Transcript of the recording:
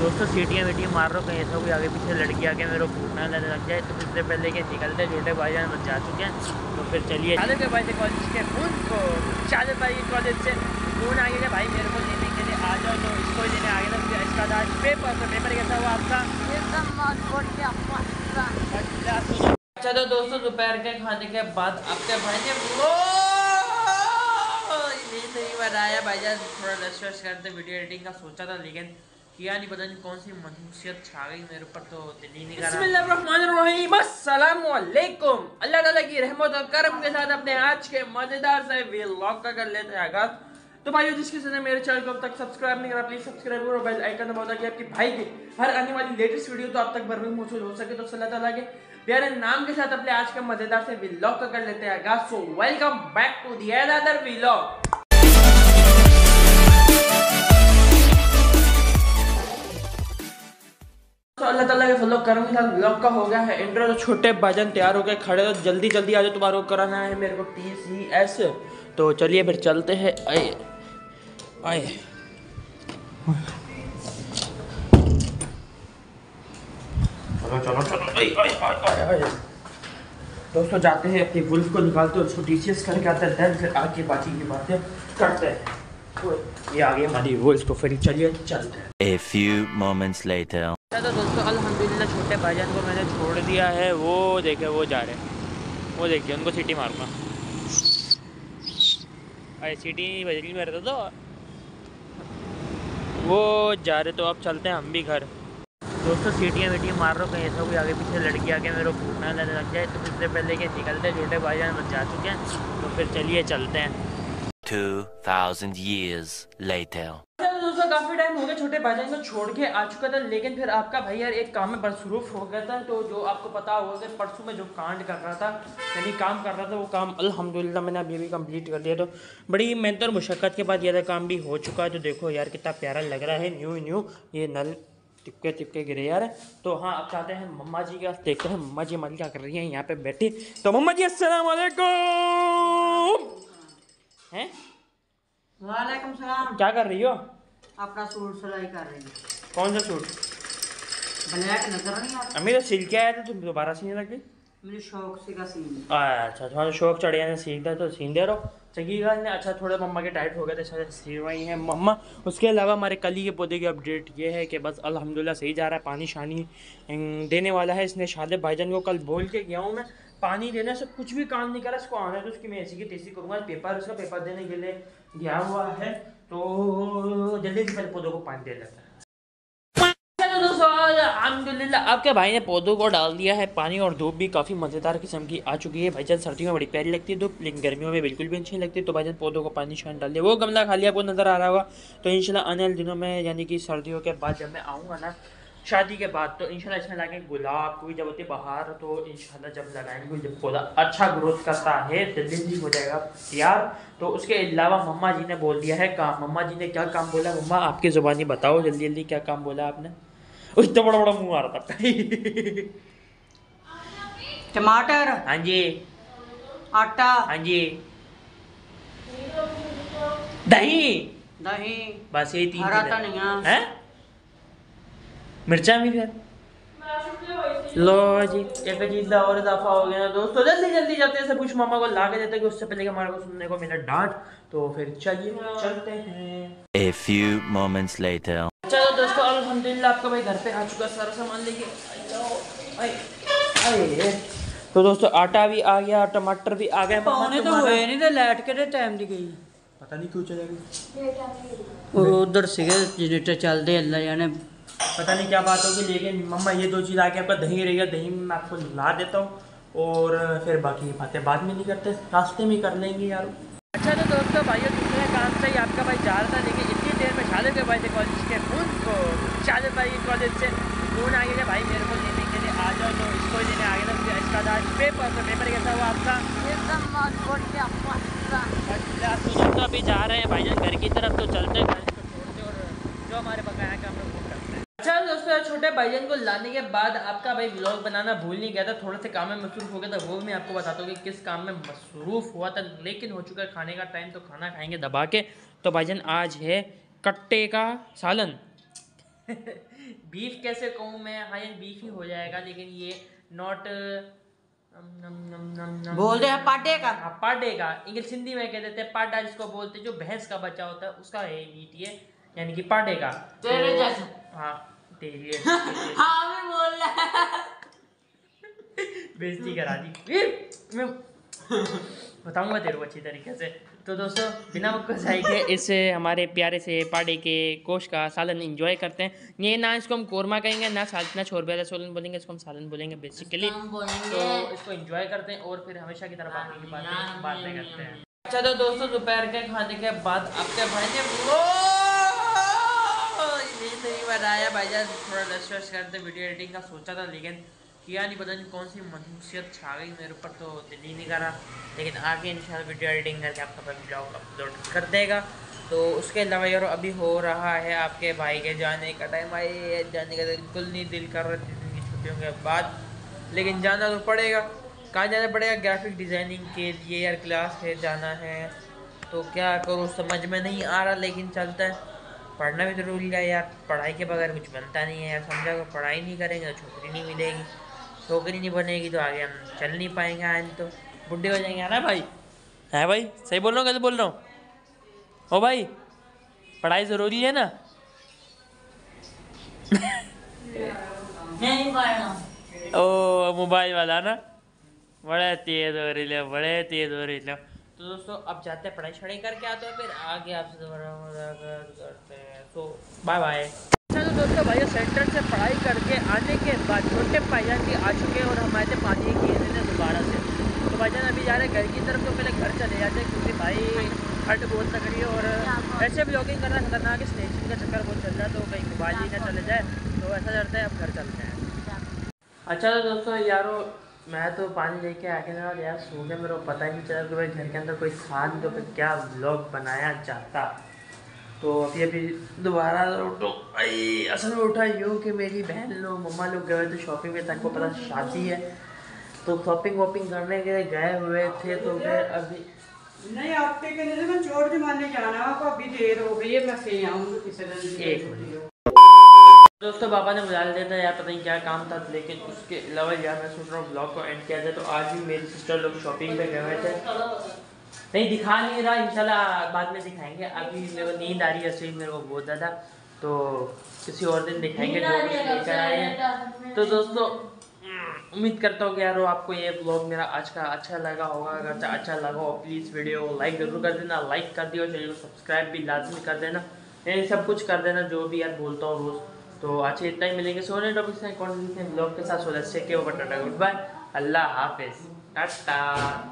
दोस्तों सीटियाँ वीटियाँ मार रहा हूँ, कहीं ऐसा कोई आगे पीछे लड़की आके मेरे को घूटना लग जाए, तो उससे पहले के निकलते छोटे भाईजान बस जा चुके हैं। तो फिर चलिए चालू भाई से कॉलेज के फोन को, चालू भाई कॉलेज से फोन आ गया भाई मेरे को लेने के लिए आ जाओ, तो इसको लेने आ गया था। इसका था पेपर, तो पेपर कैसा हुआ आपका? एकदम अच्छा। तो दोस्तों दोपहर के खाने के बाद आपके भाई ने नहीं बनाया भाईजान, थोड़ा रेस्ट वेस्ट करते वीडियो एडिटिंग का सोचा था, लेकिन किया नहीं, पता नहीं कौन सी मनहूसियत छा गई मेरे ऊपर, तो दिल ही नहीं कर रहा। बिस्मिल्लाहिर्रहमानिर्रहीम, अस्सलामुअलैकुम। अल्लाह ताला की रहमत और करम के साथ अपने आज के मज़ेदार से व्लॉग का कर लेते हैं आगाज़। तो भाई जिसके चैनल मेरे चैनल को अब तक सब्सक्राइब नहीं करा, प्लीज सब्सक्राइब करो, बेल आइकन दबाओ ताकि आपकी भाई की हर आने वाली लेटेस्ट वीडियो तो आप तक भरपूर मौजूद हो सके। तो अल्लाह ताला के प्यारे नाम के साथ अपने आज का मजेदार से व्लॉग कर लेते हैं आगाज़। So welcome back to the other vlog. तो अल्लाह ताला के फजल करम के साथ व्लॉग का हो गया है इंट्रो। तो छोटे भाईजान तैयार हो गए खड़े, तो जल्दी जल्दी आ जाओ, तुम्हारे को कराना है मेरे को TCS। तो चलिए फिर चलते हैं। आए आए चलो चलो आए। दोस्तों जाते हैं अपनी वुल्फ को निकालते हैं, उसको TCS करके आते हैं, देन फिर आगे बाकी की बातें करते हैं। तो ये आ गई हमारी वुल्फ, तो फिर चलिए चलते हैं। A few moments later। तो दोस्तों अल्हम्दुलिल्लाह छोटे भाईजान को मैंने छोड़ दिया है, वो देखे वो जा रहे हैं, वो देखिए उनको सीटी मारूंगा। अरे सीटी बजली में रहता तो वो जा रहे, तो अब चलते हैं हम भी घर। दोस्तों सीटियाँ वीटियाँ मार रहा हूँ, कहीं ऐसा कोई आगे पीछे लड़की आके मेरे को घूटना लग जाए, तो उससे पहले के निकलते छोटे भाईजान बस जा चुके हैं। तो फिर चलिए चलते हैं। 2000 years later। दोस्तों काफ़ी टाइम हो गया छोटे भाईजान को छोड़ के आ चुका था, लेकिन फिर आपका भाई यार एक काम में मसरूफ़ हो गया था। तो जो आपको पता होगा परसों में जो कांड कर रहा था, यानी काम कर रहा था, वो काम अल्हम्दुलिल्लाह मैंने अभी भी कंप्लीट कर दिया। तो बड़ी मेहनत और मशक्क़त के बाद यह काम भी हो चुका है। तो देखो यार कितना प्यारा लग रहा है न्यू न्यू, ये नल टिपके टिपके गिरे यार। तो हाँ आप चाहते हैं मम्मा जी का, देखते हैं मम्मा जी हमारी क्या कर रही हैं यहाँ पे बैठी। तो मम्मा जी अस्सलाम वालेकुम। हैं वालेकुम सलाम। क्या कर रही हो? अपना सूट सिलाई कर रही हूँ। कौन सा सूट? ब्लैक नजर नहीं आता। अम्मी तो सिल के आया था, तुम दोबारा सीने लगी? मेरे शौक से का सीन। अच्छा थोड़ा शौक चढ़िया ने सीख दिया, तो सीन दे रहो चकीगा ने। अच्छा थोड़ा मम्मा के टाइट हो गए थे, शायद सीवाई हैं मम्मा। उसके अलावा हमारे कली के पौधे की अपडेट ये है कि बस अल्हम्दुलिल्लाह सही जा रहा है, पानी शानी देने वाला है। इसने शादिब भाईजान को कल बोल के गया हूँ मैं, पानी देने से कुछ भी काम नहीं करा, इसको आना है तो उसकी मैं ऐसी की तैसी करूँगा। पेपर उसका पेपर देने के लिए गया हुआ है, तो जल्दी से पहले पौधों को पानी दे देता है। अल्हम्दुलिल्लाह आपके भाई ने पौधों को डाल दिया है पानी, और धूप भी काफ़ी मज़ेदार किस्म की आ चुकी है भाईजान। सर्दियों में बड़ी प्यारी लगती है धूप, लेकिन गर्मियों में बिल्कुल भी अच्छी नहीं लगती। तो भाईजान पौधों को पानी शान डाल दिया, वो गमला खाली आपको नज़र आ रहा होगा। तो इंशाल्लाह आने वाले दिनों में, यानी कि सर्दियों के बाद जब मैं आऊँगा ना शादी के बाद, तो इंशाल्लाह इसमें लाएंगे गुलाब कोई जब होती बहार, तो इंशाल्लाह जब लगाएंगे जब पौधा अच्छा ग्रोथ करता है जल्दी जल्दी हो जाएगा यार। तो उसके अलावा मम्मा जी ने बोल दिया है काम। मम्मा जी ने क्या काम बोला? मम्मा आपकी ज़ुबानी बताओ जल्दी जल्दी क्या काम बोला आपने? उस तो बड़ा बड़ा मुँह आ रहा था। टमाटर। हाँ जी। आटा। हाँ जी। दही। दही। बस ये तीन। है मिर्चा भी फिर। लो जी एक चीज और इजाफा हो गया ना दोस्तों। जल्दी जल्दी जाते हैं, सब कुछ मामा को ला के देते हैं कि उससे पहले हमारे को सुनने को मिला डांट। तो फिर चलिए चलते हैं। A few moments later। चलो दोस्तों अल्हम्दुलिल्लाह आपका भाई घर पे आ चुका, सारा सामान लेके। तो दोस्तों आटा भी आ गया, टमाटर भी आ गया। तो हुए नहीं थे लाइट के टाइम दी गई, पता नहीं क्यों चले गई उधर से, जनरेटर चलते अल्लाह जाने पता नहीं क्या बात होगी। लेकिन मम्मा ये दो चीज़ आके आपका दही रहेगा, दही मैं आपको ला देता हूँ, और फिर बाकी की बातें बाद में नहीं करते, रास्ते में कर लेंगे यार। अच्छा तो दोस्तों भाइयों दूसरे काम से ही आपका भाई जा रहा था, लेकिन इतनी देर में शालिब के भाई से कॉलेज के फोन को, शालिब भाई कॉलेज से फोन आ गया भाई मेरे को लेने के लिए आ जाओ। तो इसको लेने आ गया था, इसका था पेपर। तो पेपर कैसा हुआ आपका? एकदम। अभी जा रहे हैं भाईजान घर की तरफ, तो चलते हैं जो हमारे पकाया का हम लोग। अच्छा दोस्तों छोटे भाईजान को लाने के बाद आपका भाई व्लॉग बनाना भूल नहीं गया था, थोड़े से काम में मसरूफ़ हो गया था, वो भी मैं आपको बताता हूँ कि किस काम में मसरूफ़ हुआ था। लेकिन हो चुका है खाने का टाइम, तो खाना खाएंगे दबा के। तो भाईजान आज है कट्टे का सालन। बीफ कैसे कहूँ मैं, हाई एंड बीफ ही हो जाएगा, लेकिन ये नॉट बोलते हैं पाटे का। हाँ, पाटे का इंग्लिश हिंदी में कह देते हैं पाटा, जिसको बोलते हैं जो भैंस का बच्चा होता है उसका है मीट, ये यानी कि पाटे का। तेरे जैसा। हाँ तेरे हाँ भी बोल रहा है, बेइज्जती करा दी, मैं बताऊंगा तेरे को अच्छी तरीके से। तो दोस्तों बिना वक़्त के इस हमारे प्यारे से पाटे के कोश का सालन एंजॉय करते हैं। ये ना इसको हम कोरमा कहेंगे, ना सालन, ना छोरबेला सोलन बोलेंगे, इसको हम सालन बोलेंगे बेसिकली। तो इसको एंजॉय करते हैं और फिर हमेशा की तरह बातें करते हैं। अच्छा तो दोस्तों दोपहर के खाने के बाद आपके भाई ने नहीं बनाया, भाईजान थोड़ा रेस्ट करते, वीडियो एडिटिंग का सोचा था लेकिन किया नहीं, पता नहीं कौन सी मनहूसियत छा गई मेरे ऊपर, तो दिल ही नहीं करा। लेकिन आगे इंशाल्लाह वीडियो एडिटिंग करके आपका भाई ब्लॉग अपलोड कर देगा। तो उसके अलावा यार अभी हो रहा है आपके भाई के जाने का टाइम, भाई जाने का बिल्कुल नहीं दिल कर रहा जितनी की छुट्टियों के बाद, लेकिन जाना तो पड़ेगा। कहाँ जाना पड़ेगा? ग्राफिक डिज़ाइनिंग के लिए यार क्लास है, जाना है, तो क्या करूँ समझ में नहीं आ रहा, लेकिन चलता है। पढ़ना भी ज़रूरी है यार, पढ़ाई के बगैर कुछ बनता नहीं है यार, समझा को पढ़ाई नहीं करेंगे तो छोकरी नहीं मिलेगी, छोकरी नहीं बनेगी तो आगे हम चल नहीं पाएंगे, आज तो बुढ़े हो जाएंगे। है ना भाई? है भाई, सही बोल रहा हूँ कैसे बोल रहा हूँ? ओ भाई पढ़ाई ज़रूरी है ना? ओ मोबाइल वाला ना, बड़े तेज़ हो रही है, बड़े तेज़ हो रही है। तो दोस्तों अब जाते हैं, पढ़ाई छड़ी करके आते हैं, फिर आगे आपसे दोबारा मुलाकात करते हैं। तो बाय बाय। अच्छा तो दोस्तों भाई सेंटर से पढ़ाई करके आने के बाद छोटे भाईजान भी आ चुके हैं और हमारे पानी किए थे दोबारा से। तो भाईजान अभी जा रहे हैं घर की तरफ, तो पहले घर चले जाते हैं क्योंकि भाई हट बहुत लग रही है और ऐसे ब्लॉगिंग करना खतरनाक है, स्टेशन का चक्कर बहुत चल रहा है, तो कहीं घुमा ही ना चले जाए, तो ऐसा करते हैं अब घर चलते हैं। अच्छा तो दोस्तों यारो मैं तो पानी लेके आ गया और यार सो गया, मेरे को पता ही नहीं चला कि भाई घर के अंदर कोई था नहीं, तो फिर क्या ब्लॉग बनाया चाहता। तो अभी अभी दोबारा उठो भाई, असल में उठा यूँ कि मेरी बहन लोग मम्मा लोग गए थे शॉपिंग में, तक को पता शादी है तो शॉपिंग वॉपिंग करने के लिए गए हुए थे। तो फिर अभी नहीं आपके कहने से चोर जमाने जाना, आपको अभी देर हो गई है, मैं फिर आऊँगा किसी दिन। एक मिनट दोस्तों पापा ने बुला लिया था यार, पता नहीं क्या काम था, लेकिन उसके अलावा यार मैं सोच रहा हूँ ब्लॉग को एंड किया जाए। तो आज भी मेरी सिस्टर लोग शॉपिंग पर गए हुए थे, नहीं दिखा नहीं रहा, इंशाल्लाह बाद में दिखाएंगे, अभी मेरे को नींद आ रही है सही मेरे को बहुत ज़्यादा, तो किसी और दिन दिखाएंगे जो कुछ लेकर आए हैं। तो दोस्तों उम्मीद करता हूँ कि यार आपको ये ब्लॉग मेरा आज का अच्छा लगा होगा, अगर अच्छा लगा हो प्लीज़ वीडियो को लाइक ज़रूर कर देना, लाइक कर दियो, चैनल को सब्सक्राइब भी लाजमी कर देना, यानी सब कुछ कर देना जो भी यार बोलता हूँ रोज़। तो अच्छा इतना ही, मिलेंगे सोने टॉपिक्स में कॉन्टेंट ब्लॉग के साथ, so let's take care, good bye, अल्लाह हाफिज़, टाटा।